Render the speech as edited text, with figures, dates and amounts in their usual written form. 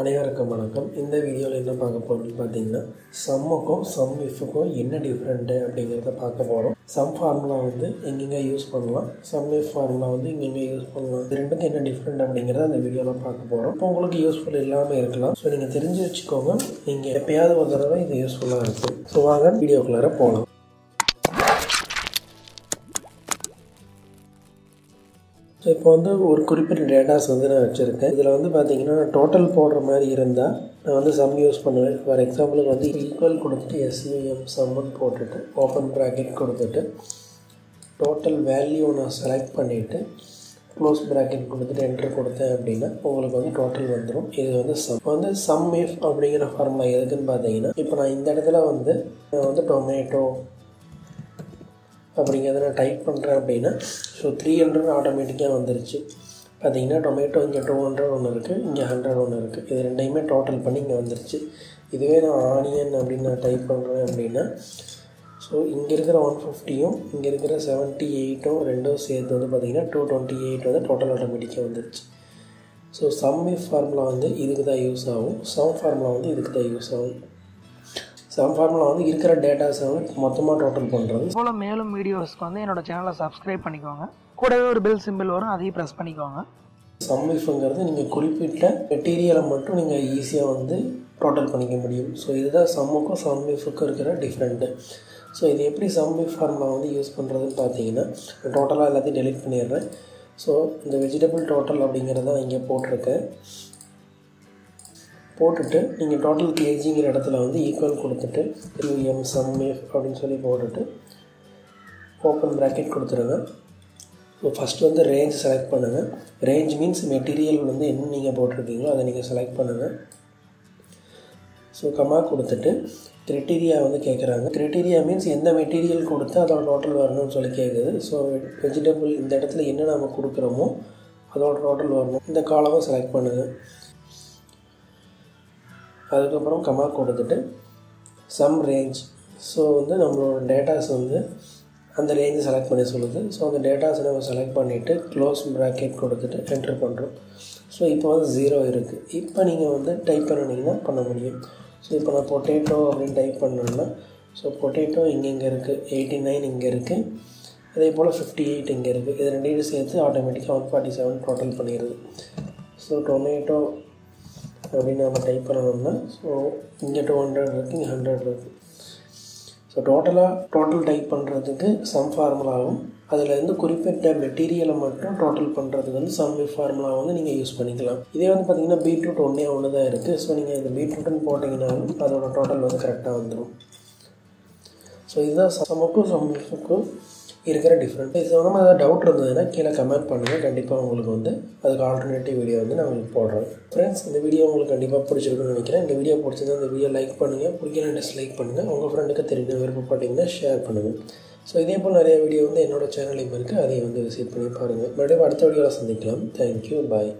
அனைவருக்கும் வணக்கம். இந்த வீடியோவில் என்ன பார்க்க போகிறோம்னு பார்த்தீங்கன்னா, சம்முக்கும் சம்இஃபுக்கும் என்ன டிஃப்ரெண்ட்டு அப்படிங்கிறத பார்க்க போகிறோம். சம் ஃபார்முலா வந்து எங்கெங்கே யூஸ் பண்ணலாம், சம்இஃப் ஃபார்முலா வந்து எங்கெங்கே யூஸ் பண்ணலாம், இது ரெண்டுக்கும் என்ன டிஃப்ரெண்ட் அப்படிங்கிறத அந்த வீடியோவில் பார்க்க போகிறோம். இப்போ உங்களுக்கு யூஸ்ஃபுல் இல்லாமல் இருக்கலாம், ஸோ நீங்கள் தெரிஞ்சு வச்சுக்கோங்க. நீங்கள் எப்பயாவது ஒரு தடவை இது யூஸ்ஃபுல்லாக இருக்கும். ஸோ வாங்க வீடியோக்குள்ளார போகலாம். ஸோ இப்போ வந்து ஒரு குறிப்பிட்ட டேட்டாஸ் வந்து நான் வச்சுருக்கேன். இதில் வந்து பார்த்திங்கன்னா, நான் டோட்டல் போடுற மாதிரி இருந்தால் நான் வந்து சம் யூஸ் பண்ணுவேன். ஃபார் எக்ஸாம்பிளுக்கு வந்து ஈக்குவல் கொடுத்துட்டு SUM சம்முன்னு போட்டுட்டு ஓப்பன் ப்ராக்கெட் கொடுத்துட்டு டோட்டல் வேல்யூ நான் செலக்ட் பண்ணிவிட்டு க்ளோஸ் ப்ராக்கெட் கொடுத்துட்டு என்ட்ரு கொடுத்தேன் அப்படின்னா உங்களுக்கு வந்து டோட்டல் வந்துடும். இது வந்து சம். வந்து SUMIF அப்படிங்கிற ஃபார்முலா எதுக்குன்னு பார்த்தீங்கன்னா, இப்போ நான் இந்த இடத்துல வந்து டொமேட்டோ அப்படிங்கிறத நான் டைப் பண்ணுறேன் அப்படின்னா, ஸோ 300 ஆட்டோமேட்டிக்காக வந்துருச்சு. பார்த்திங்கன்னா டொமேட்டோ இங்கே 200 ஒன்று இருக்குது, இங்கே 100 ஒன்று இருக்குது. இது ரெண்டையுமே டோட்டல் பண்ணி இங்கே வந்துருச்சு. இதுவே நான் ஆனியன் அப்படின்னு நான் டைப் பண்ணுறேன் அப்படின்னா, ஸோ இங்கே இருக்கிற 150யும் இங்கே இருக்கிற 78ம் ரெண்டும் சேர்த்து வந்து பார்த்திங்கன்னா 228 வந்து டோட்டல் ஆட்டோமேட்டிக்காக வந்துருச்சு. ஸோ சம்இஃப் ஃபார்முலா வந்து இதுக்கு தான் யூஸ் ஆகும். சம் ஃபார்முலா வந்து இதுக்கு தான் யூஸ் ஆகும். சம் ஃபார்முலா வந்து இருக்கிற டேட்டாஸை மொத்தமாக டோட்டல் பண்ணுறது. போல் மேலும் வீடியோஸ்க்கு வந்து என்னோட சேனலை சப்ஸ்கிரைப் பண்ணிக்கோங்க. கூடவே ஒரு பெல் சிம்பிள் வரும், அதையும் ப்ரெஸ் பண்ணிக்கோங்க. சம்இஃப்ங்கிறது நீங்கள் குறிப்பிட்ட மெட்டீரியலை மட்டும் நீங்கள் ஈஸியாக வந்து டோட்டல் பண்ணிக்க முடியும். ஸோ இதுதான் சம்முக்கும் சம்இஃபுக்கும் இருக்கிற டிஃப்ரெண்ட்டு. ஸோ இது எப்படி சம்இஃப் ஃபார்முலா வந்து யூஸ் பண்ணுறதுன்னு பார்த்தீங்கன்னா, டோட்டலாக எல்லாத்தையும் டெலிட் பண்ணிடுறேன். ஸோ இந்த வெஜிடபிள் டோட்டல் அப்படிங்கிறத நான் இங்கே போட்டிருக்கேன். போட்டுட்டு நீங்கள் டோட்டல் கேஜிங்கிற இடத்துல வந்து ஈக்குவல் கொடுத்துட்டு SUM SUMIF அப்படின்னு சொல்லி போட்டுட்டு ஓப்பன் ப்ராக்கெட் கொடுத்துருங்க. ஸோ ஃபஸ்ட்டு வந்து ரேஞ்ச் செலக்ட் பண்ணுங்கள். ரேஞ்ச் மீன்ஸ் மெட்டீரியல் வந்து என்ன நீங்கள் போட்டிருக்கீங்களோ அதை நீங்கள் செலக்ட் பண்ணுங்கள். ஸோ கமா கொடுத்துட்டு க்ரைட்டீரியா வந்து கேட்குறாங்க. க்ரைட்டீரியா மீன்ஸ் எந்த மெட்டீரியல் கொடுத்து அதோட டோட்டல் வரணும்னு சொல்லி கேட்குது. ஸோ வெஜிடபிள் இந்த இடத்துல என்ன நம்ம கொடுக்குறோமோ அதோட டோட்டல் வரணும். இந்த காலமாக செலக்ட் பண்ணுங்கள். அதுக்கப்புறம் கமா கொடுத்துட்டு சம் ரேஞ்ச். ஸோ வந்து நம்மளோட டேட்டாஸ் வந்து அந்த ரேஞ்சை செலக்ட் பண்ணி சொல்லுது. ஸோ அந்த டேட்டாஸை நம்ம செலக்ட் பண்ணிவிட்டு க்ளோஸ் ப்ராக்கெட் கொடுத்துட்டு என்ட்ரு பண்ணுறோம். ஸோ இப்போ வந்து 0 இருக்குது. இப்போ நீங்கள் வந்து டைப் பண்ணிங்கன்னா பண்ண முடியும். ஸோ இப்போ நான் பொட்டேட்டோ அப்படின்னு டைப் பண்ணோன்னா, ஸோ பொட்டேட்டோ இங்கே இருக்குது, 89 இங்கே இருக்குது, அதே போல் 58 இங்கே இருக்குது. இது ரெண்டையும் சேர்த்து ஆட்டோமேட்டிக்காக 147 டோட்டல் பண்ணிடுது. ஸோ டொமேட்டோ அப்படின்னு நம்ம டைப் பண்ணணும்னா, ஸோ இங்கே 200 இருக்குது, இங்கே 100 இருக்குது. ஸோ டோட்டல் டைப் பண்ணுறதுக்கு சம் ஃபார்முலாவும், அதிலேருந்து குறிப்பிட்ட மெட்டீரியலை மட்டும் டோட்டல் பண்ணுறதுக்கு வந்து சம்இஃப் ஃபார்முலா வந்து நீங்கள் யூஸ் பண்ணிக்கலாம். இதே வந்து பார்த்திங்கன்னா பீட்ரூட் ஒன்றே ஒன்று தான் இருக்குது. ஸோ நீங்கள் இந்த பீட்ரூட்னு போட்டிங்கனாலும் அதோட டோட்டல் வந்து கரெக்டாக வந்துடும். ஸோ இதுதான் சம்முக்கும் சம்இஃபுக்கும் இருக்கிற டிஃப்ரெண்ட். இது சம்மந்தமாக ஏதாவது டவுட் இருந்ததுன்னா கீழே கமெண்ட் பண்ணுங்கள். கண்டிப்பாக உங்களுக்கு வந்து அதுக்கு ஆல்டர்னேட்டிவ் வீடியோ வந்து நான் உங்களுக்கு போடுறேன். ஃப்ரெண்ட்ஸ், இந்த வீடியோ உங்களுக்கு கண்டிப்பாக பிடிச்சிருக்குன்னு நினைக்கிறேன். இந்த வீடியோ பிடிச்சதுன்னா இந்த வீடியோ லைக் பண்ணுங்கள், பிடிக்கலாம் டிஸ்லைக் பண்ணுங்கள், உங்கள் ஃப்ரெண்டுக்கு தெரிஞ்ச விருப்பப்பட்டீங்கன்னா ஷேர் பண்ணுங்கள். ஸோ இதே போல் நிறைய வீடியோ வந்து என்னோட சேனல் இப்போ இருக்குது, அதையும் வந்து விசிட் பண்ணி பாருங்கள். மறுபடியும் அடுத்த வீடியோவில் சந்திக்கலாம். தேங்க்யூ, பாய்.